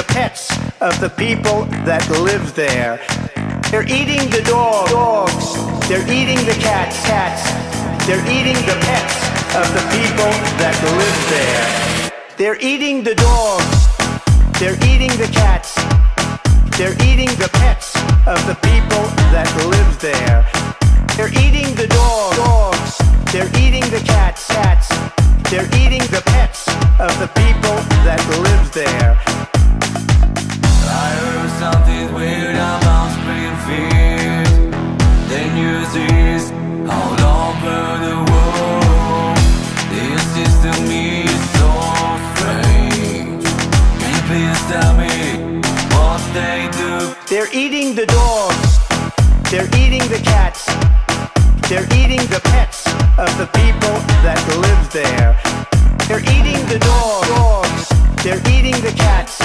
the pets of the people that live there. They're eating the dogs, they're eating the cats, they're eating the pets of the people that live there. They're eating the dogs, they're eating the cats, they're eating the pets of the people that live there. They're eating the dogs, they're eating the cats, they're eating the pets of the people that live there. I heard something weird about Springfield. The news is all over the world. This is to me so strange. Can you please tell me what they do? They're eating the dogs, they're eating the cats, they're eating the pets of the people that live there. They're eating the dogs, they're eating the cats,